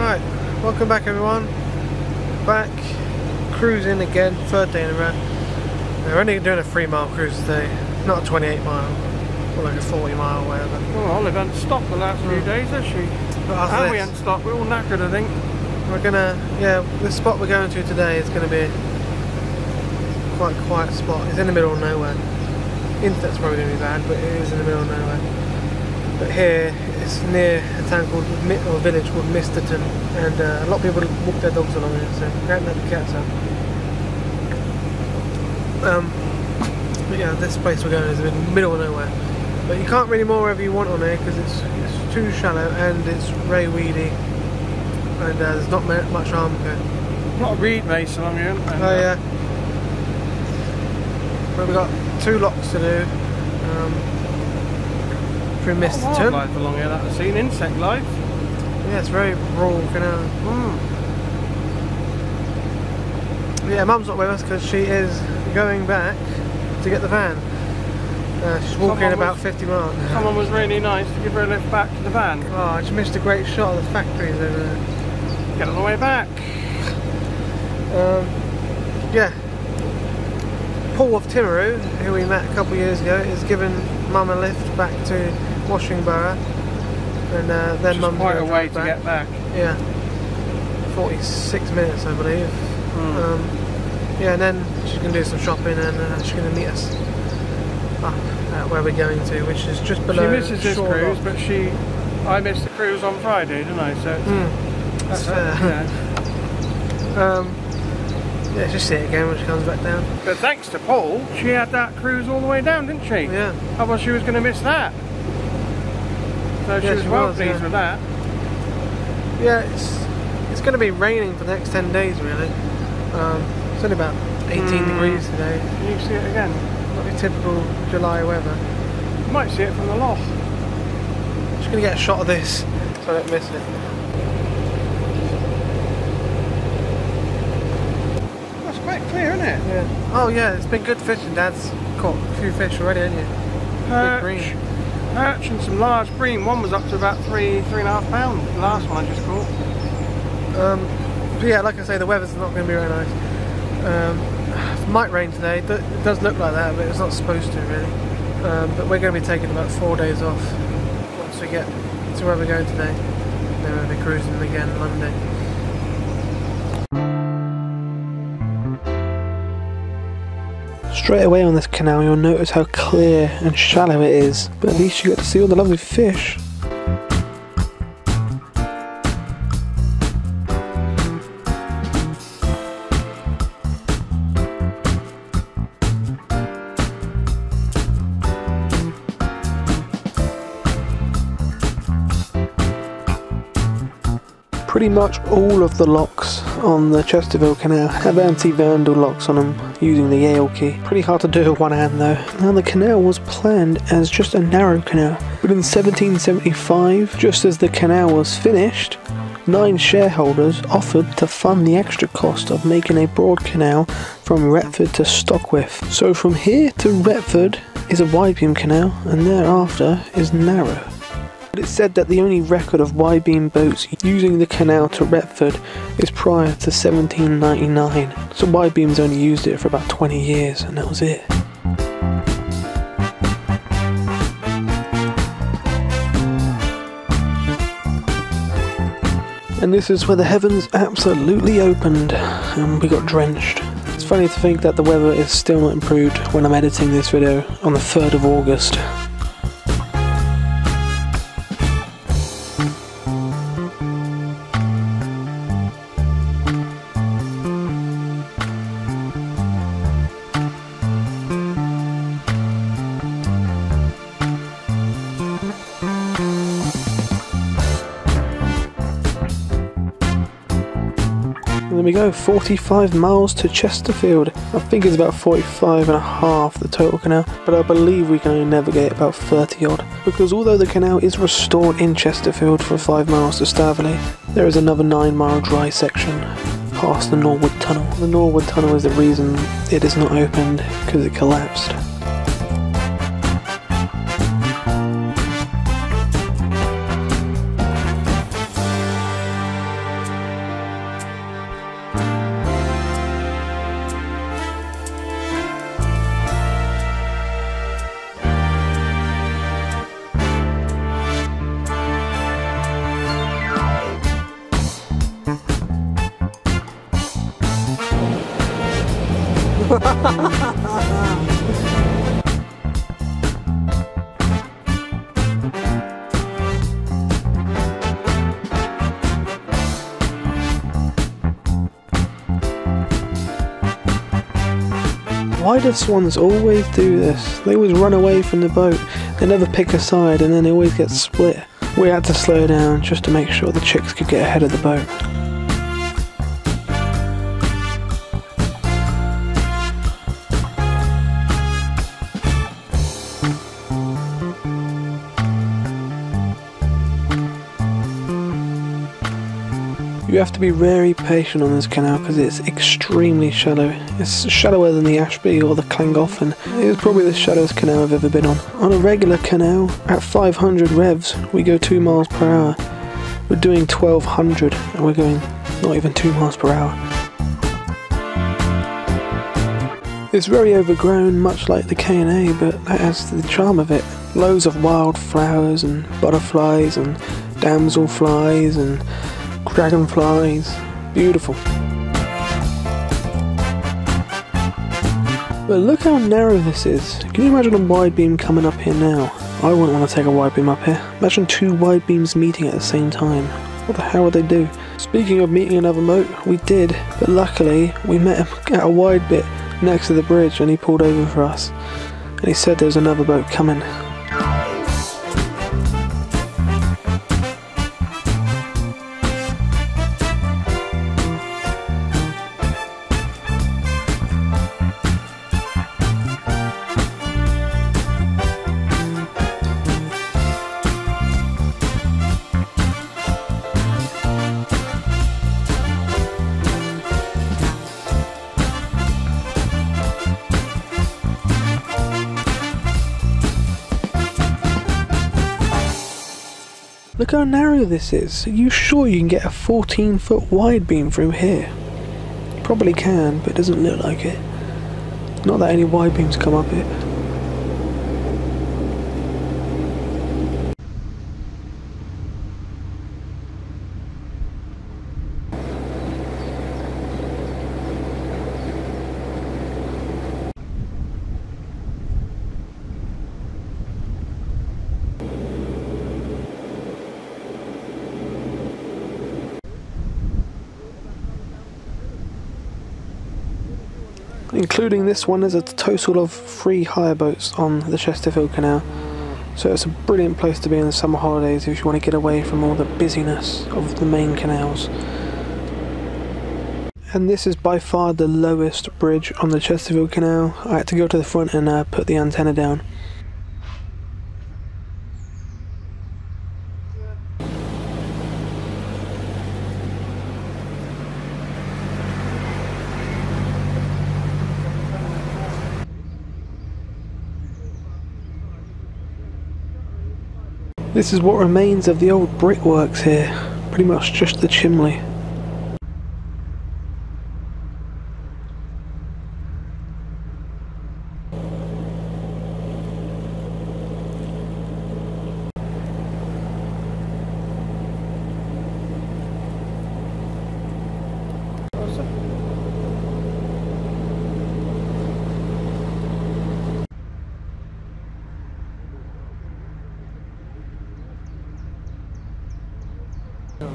Right, welcome back everyone. Back cruising again, third day in a row. We're only doing a 3 mile cruise today, not a 28 mile, or like a 40 mile or whatever. Well, Olive hasn't stopped the last few days, has she? And we haven't stopped, we're all knackered I think. We're gonna, yeah, the spot we're going to today is gonna be quite a quiet spot. It's in the middle of nowhere. That's probably gonna be bad, but it is in the middle of nowhere. But here, it's near a town called, or a village called Misterton, and a lot of people walk their dogs along here, so we can't let the cats out. But yeah, this place we're going is in the middle of nowhere. But you can't really moor wherever you want on here, because it's too shallow, and it's very weedy. And there's not much harm going. Not a reed mace along here. Oh yeah. But we've got 2 locks to do. Through Misterton. Wildlife along here that I've seen, insect life. Yeah, it's very raw canal. Mm. Yeah, Mum's not with us because she is going back to get the van. She's walking about 50 miles. Someone was really nice to give her a lift back to the van. Oh, I just missed a great shot of the factories over there. Get on the way back. Yeah, Paul of Timaru, who we met a couple of years ago, is giving Mum a lift back to Washingborough, and then Mum's quite a way to get back. Yeah, 46 minutes, I believe. Mm. Yeah, and then she's gonna do some shopping, and she's gonna meet us up at where we're going to, which is just below. She misses this cruise, but I missed the cruise on Friday, didn't I? So. Mm. That's fair. Yeah. Yeah, just see it again when she comes back down. But thanks to Paul, she had that cruise all the way down, didn't she? Yeah. Otherwise she was going to miss that. So yeah, she was well pleased with that. Yeah, it's going to be raining for the next 10 days really. It's only about 18 degrees today. You can see it again. Not your typical July weather. You might see it from the loft. I'm just going to get a shot of this so I don't miss it. Clear, isn't it? Yeah. Oh yeah, it's been good fishing. Dad's caught a few fish already, hasn't he? Perch and some large bream. One was up to about 3.5 pounds. The last one I just caught. But yeah, like I say, the weather's not going to be very nice. It might rain today. It does look like that, but it's not supposed to really. But we're going to be taking about 4 days off once we get to where we're going today. Then we'll be cruising again Monday. Straight away on this canal you'll notice how clear and shallow it is, but at least you get to see all the lovely fish. Pretty much all of the locks on the Chesterfield Canal have anti-vandal locks on them using the Yale key. Pretty hard to do with one hand though. Now the canal was planned as just a narrow canal, but in 1775, just as the canal was finished, 9 shareholders offered to fund the extra cost of making a broad canal from Retford to Stockwith. So from here to Retford is a wide-beam canal and thereafter is narrow. It's said that the only record of Y-beam boats using the canal to Retford is prior to 1799, so Y-beams only used it for about 20 years and that was it. And this is where the heavens absolutely opened and we got drenched. It's funny to think that the weather is still not improved when I'm editing this video on the 3rd of August. There we go, 45 miles to Chesterfield. I think it's about 45 and a half the total canal, but I believe we can only navigate about 30 odd, because although the canal is restored in Chesterfield for 5 miles to Staveley, there is another 9 mile dry section past the Norwood Tunnel. The Norwood Tunnel is the reason it is not opened, because it collapsed. Why do swans always do this? They always run away from the boat. They never pick a side and then they always get split. We had to slow down just to make sure the chicks could get ahead of the boat. You have to be very patient on this canal because it's extremely shallow. It's shallower than the Ashby or the Klangoff, and it's probably the shallowest canal I've ever been on. On a regular canal, at 500 revs, we go 2 miles per hour. We're doing 1200 and we're going not even 2 miles per hour. It's very overgrown, much like the K&A, but that adds to the charm of it. Loads of wildflowers and butterflies and damselflies and dragonflies, beautiful. But look how narrow this is. Can you imagine a wide beam coming up here now? I wouldn't want to take a wide beam up here. Imagine 2 wide beams meeting at the same time. What the hell would they do? Speaking of meeting another moat, we did, but luckily we met him at a wide bit next to the bridge and he pulled over for us. And he said there was another boat coming. Look how narrow this is. Are you sure you can get a 14-foot wide beam through here? Probably can, but it doesn't look like it. Not that any wide beams come up it. Including this one, there's a total of 3 hire boats on the Chesterfield Canal, so it's a brilliant place to be in the summer holidays if you want to get away from all the busyness of the main canals. And this is by far the lowest bridge on the Chesterfield Canal. I had to go to the front and put the antenna down. This is what remains of the old brickworks here, pretty much just the chimney.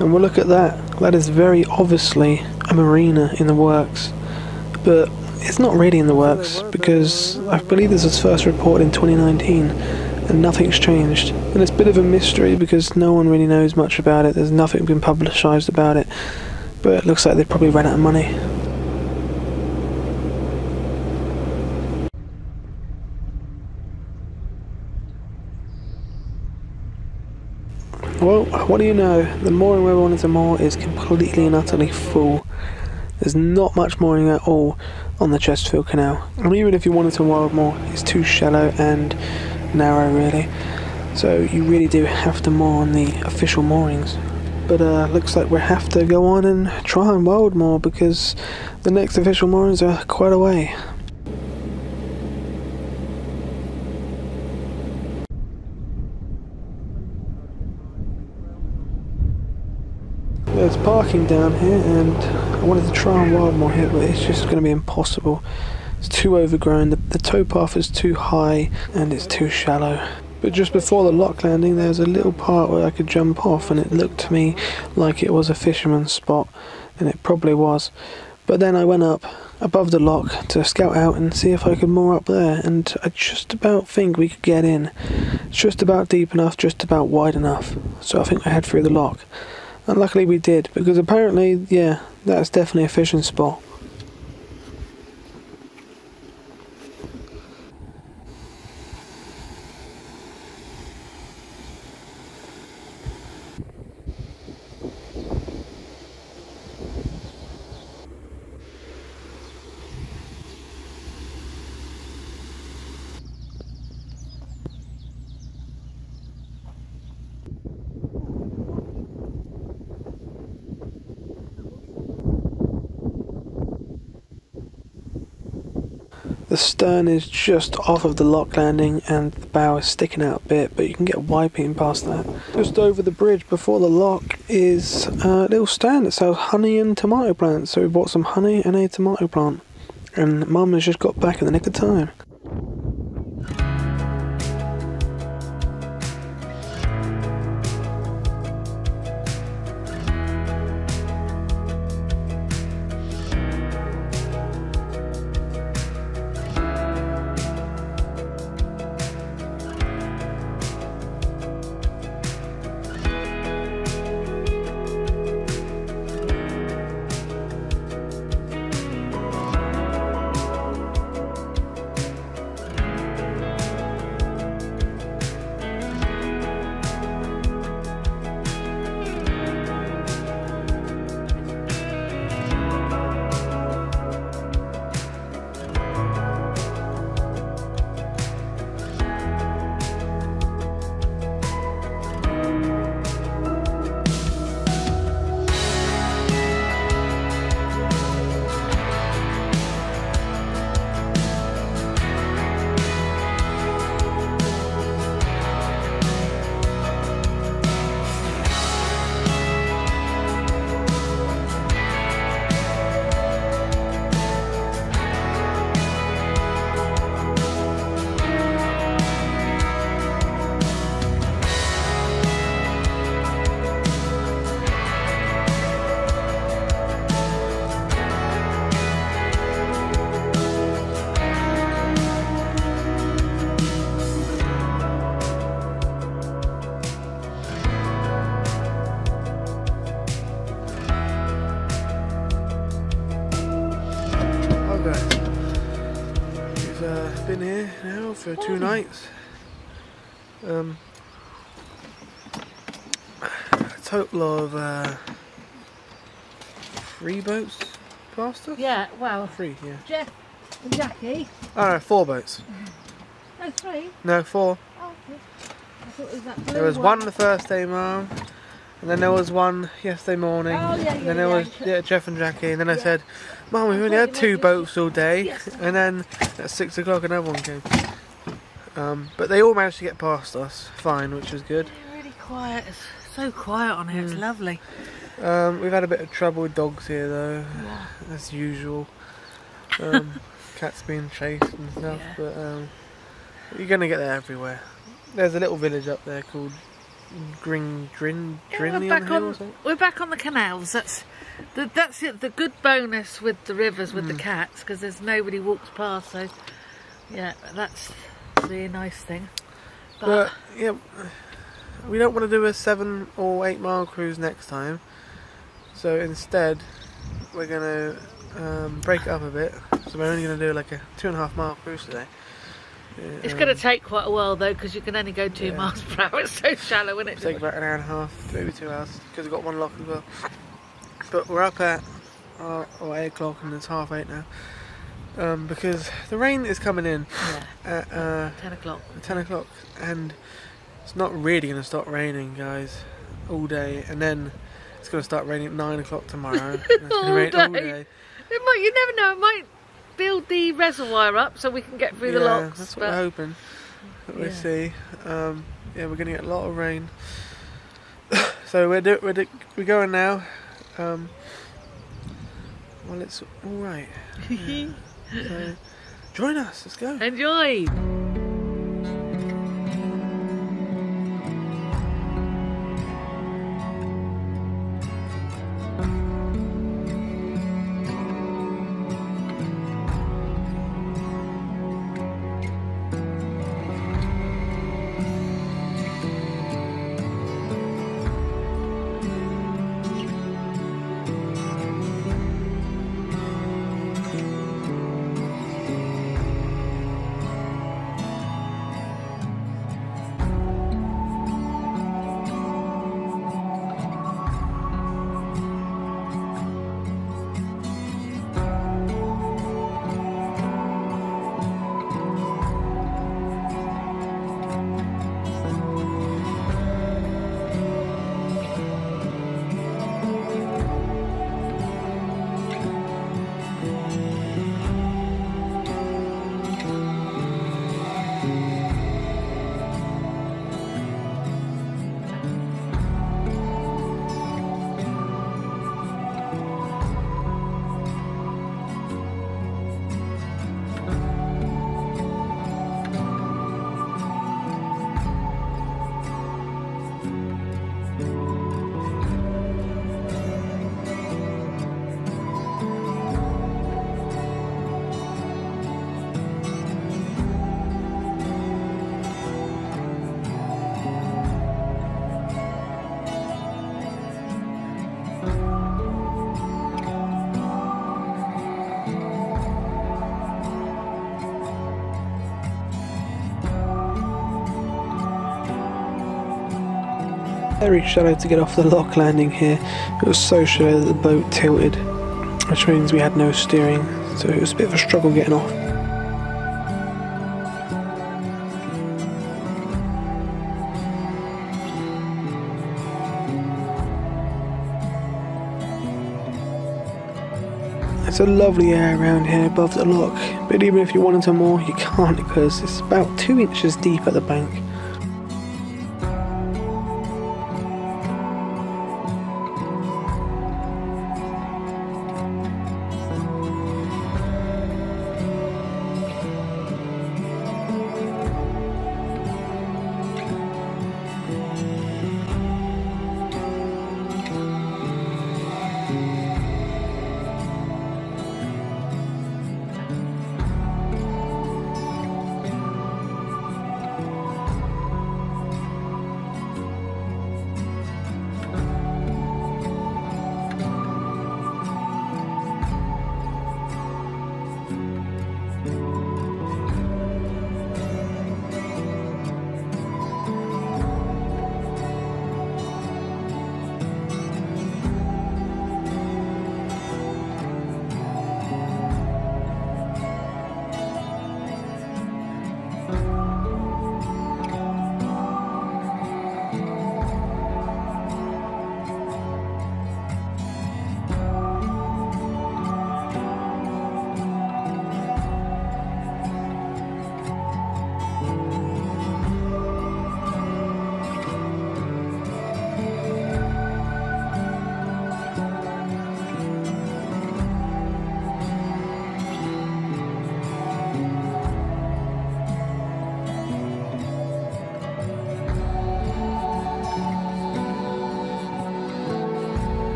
And we'll look at that. That is very obviously a marina in the works, but it's not really in the works because I believe this was first reported in 2019 and nothing's changed. And it's a bit of a mystery because no one really knows much about it. There's nothing been publicised about it, but it looks like they probably ran out of money. Well, what do you know? The mooring where we wanted to moor is completely and utterly full. There's not much mooring at all on the Chesterfield Canal. And even if you wanted to wild moor, it's too shallow and narrow really. So you really do have to moor on the official moorings. But looks like we have to go on and try and wild moor because the next official moorings are quite a way. There's parking down here and I wanted to try and wild moor here, but it's just going to be impossible. It's too overgrown, the towpath is too high and it's too shallow. But just before the lock landing there was a little part where I could jump off and it looked to me like it was a fisherman's spot, and it probably was. But then I went up above the lock to scout out and see if I could moor up there, and I just about think we could get in. It's just about deep enough, just about wide enough, so I think I head through the lock. And luckily we did, because apparently, yeah, that's definitely a fishing spot. The stern is just off of the lock landing and the bow is sticking out a bit, but you can get wiping past that. Just over the bridge before the lock is a little stand that sells honey and tomato plants, so we bought some honey and a tomato plant, and Mum has just got back in the nick of time. Been here now for two nights. A total of 3 boats past us? Yeah, well, 3, yeah. Jeff and Jackie. Oh, no, 4 boats. No, 3? No, 4. Oh, okay. I thought it was that blue there was one the first day, Mum, and then there was one yesterday morning, and then there was Jeff and Jackie, and then I said, Mum, we've only had 2 boats all day, and then at 6 o'clock another one came. But they all managed to get past us fine, which was good. It's really quiet, it's so quiet on here, it's lovely. We've had a bit of trouble with dogs here though, as usual. Cats being chased and stuff, but you're going to get that everywhere. There's a little village up there called Drinley on the hill or something? We're back on the canals. That's it, the good bonus with the rivers with the cats, because there's nobody walks past. So yeah, that's the nice thing. But yeah, we don't want to do a 7 or 8 mile cruise next time. So instead, we're gonna break it up a bit. So we're only gonna do like a 2.5 mile cruise today. It's going to take quite a while though, because you can only go 2 miles per hour. It's so shallow, isn't it? It'll take about 1.5 hours, maybe 2 hours, because we've got one lock as well. But we're up at 8 o'clock and it's 8:30 now, because the rain is coming in at 10 o'clock. 10 o'clock, and it's not really going to stop raining, guys, all day, and then it's going to start raining at 9 o'clock tomorrow. And it's going to rain all day. It might, you never know. It might build the reservoir up so we can get through the locks. That's what we're hoping. We'll see. Yeah, we're gonna get a lot of rain. So we're going now. Well, it's all right. Yeah. So join us. Let's go. Enjoy. Very shallow to get off the lock landing here. It was so shallow that the boat tilted, which means we had no steering, so it was a bit of a struggle getting off. It's a lovely air around here above the lock, but even if you wanted to moor, you can't because it's about 2 inches deep at the bank.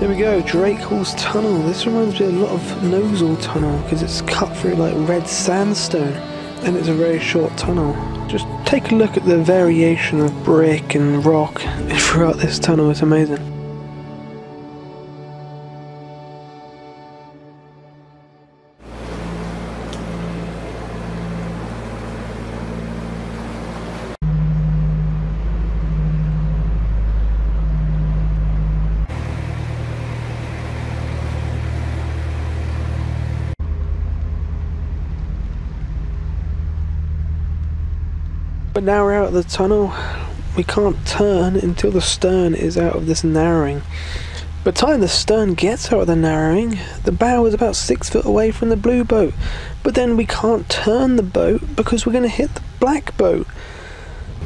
There we go, Drakeholes Tunnel. This reminds me a lot of Nozzle Tunnel because it's cut through like red sandstone and it's a very short tunnel. Just take a look at the variation of brick and rock throughout this tunnel, it's amazing. But now we're out of the tunnel, we can't turn until the stern is out of this narrowing. By the time the stern gets out of the narrowing, the bow is about 6 foot away from the blue boat, but then we can't turn the boat because we're going to hit the black boat.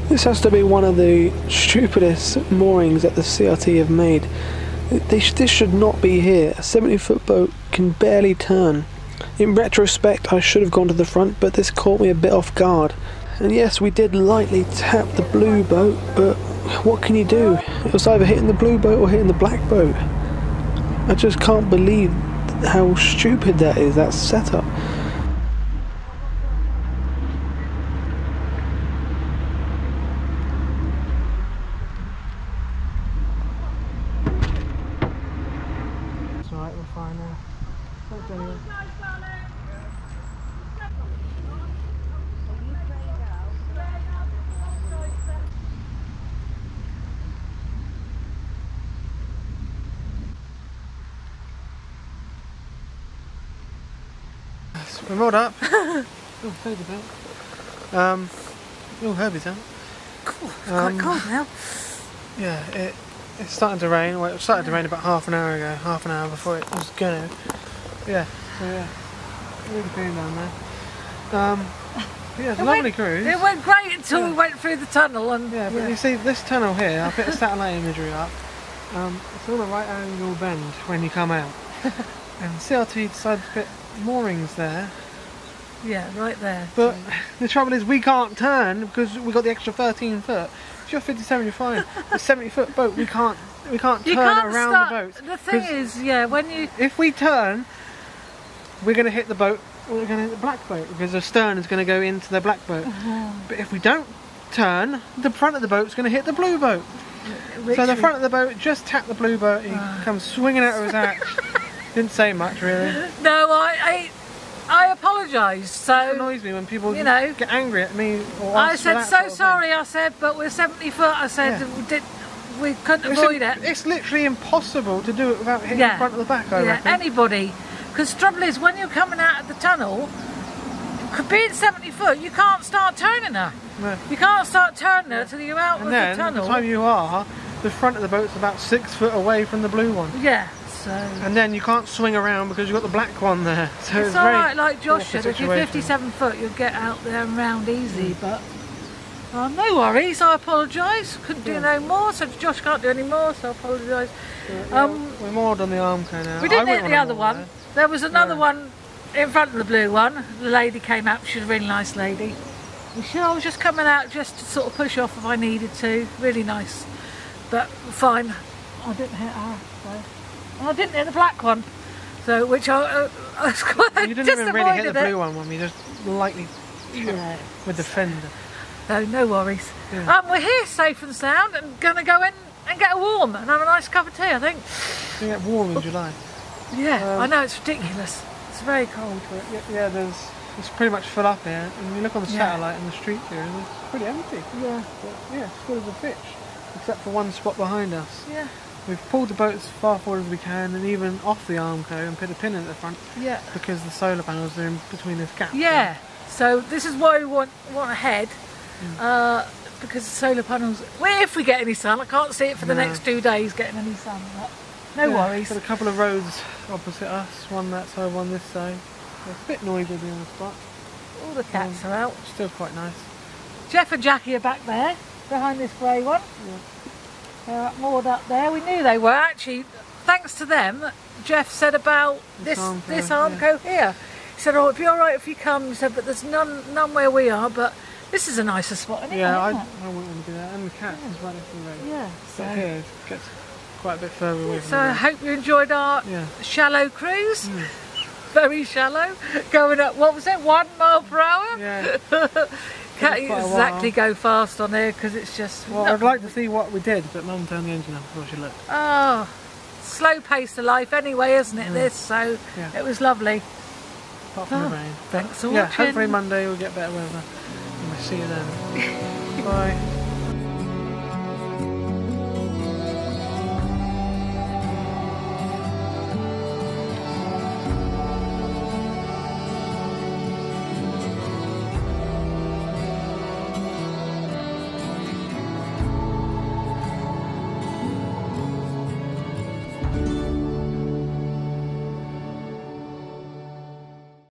This has to be one of the stupidest moorings that the CRT have made. This should not be here. A 70-foot boat can barely turn. In retrospect, I should have gone to the front, but this caught me a bit off guard. And yes, we did lightly tap the blue boat, but what can you do? It was either hitting the blue boat or hitting the black boat. I just can't believe how stupid that is, that setup. It's alright, we're fine now. Thanks anyway. We're rolled up. Oh, there's the belt. Oh, Herbie's out. Cool. It's quite cold now. Yeah, it's starting to rain. Well, it started to rain about half an hour before it was gonna. Yeah, so yeah, really cool down there. Yeah, it's a lovely cruise. It went great It's all went through the tunnel. And yeah, but you see this tunnel here, I'll put a satellite imagery up. It's all a right angle bend when you come out. And CRT decided to put moorings there. Yeah, right there. But the trouble is we can't turn because we've got the extra 13 foot. If you're 57, you're fine. A 70 foot boat, we can't turn around the boat. The thing is, yeah, when you... If we turn, we're going to hit the boat, we're going to hit the black boat because the stern is going to go into the black boat. But if we don't turn, the front of the boat's going to hit the blue boat. Literally. So the front of the boat just tapped the blue boat, he comes swinging out of his axe. Didn't say much, really. No, I apologise. So it annoys me when people, you know, get angry at me. Or I said so sorry. I said, but we're 70 foot. I said we couldn't avoid it. It's literally impossible to do it without hitting the front of the back. I reckon anybody, because trouble is when you're coming out of the tunnel, being 70 foot, you can't start turning her. No. You can't start turning her till you're out of the tunnel. And then, the time you are, the front of the boat's about 6 foot away from the blue one. Yeah. So. And then you can't swing around because you've got the black one there. So it's alright, like Josh said, if you're 57 foot, you'll get out there and round easy, but no worries, I apologise. Couldn't do no more, so Josh can't do any more, so I apologise. Yeah, we're moored on the arm canal. We didn't hit the other one. There was another one in front of the blue one. The lady came up, she was a really nice lady. And she said, I was just coming out just to sort of push off if I needed to. Really nice. But fine, I didn't hit her, so. I didn't hit the black one, so which I was quite disappointed. You didn't even really hit the blue one when we just lightly with the fender. So no worries. Yeah. We're here safe and sound and going to go in and get a warm and have a nice cup of tea, I think. You get warm in July. Yeah, I know, it's ridiculous. It's very cold. Yeah, there's it's pretty much full up here. And you look on the satellite and the street here and it's pretty empty. Yeah. But, yeah, it's full as a fish, except for one spot behind us. Yeah. We've pulled the boat as far forward as we can and even off the Armco and put a pin in the front because the solar panels are in between this gap. Yeah, so this is why we want ahead because the solar panels, well, if we get any sun, I can't see it for the next 2 days getting any sun, but no worries. We've got a couple of roads opposite us, one that side, one this side. It's a bit noisy on the spot. All the cats are out. Still quite nice. Jeff and Jackie are back there, behind this grey one. Yeah. They're moored up there. We knew they were actually, thanks to them. Jeff said about this Armco here. He said, "Oh, it'd be all right if you come." He said, "But there's none where we are. But this is a nicer spot, isn't it?" Yeah, I wouldn't want to do that. And the cat is right next to the road. Yeah, so but here it gets quite a bit further away. So I hope you enjoyed our shallow cruise. Mm. Very shallow, going up. What was it? 1 mile per hour. Yeah. Can't exactly go fast on here because it's just... Well, I'd like to see what we did, but Mum turned the engine off before she looked. Oh, slow pace of life anyway, isn't it, this? So it was lovely. Apart from the rain. Thanks for watching. Hopefully Monday we'll get better weather. And we'll see you then. Bye.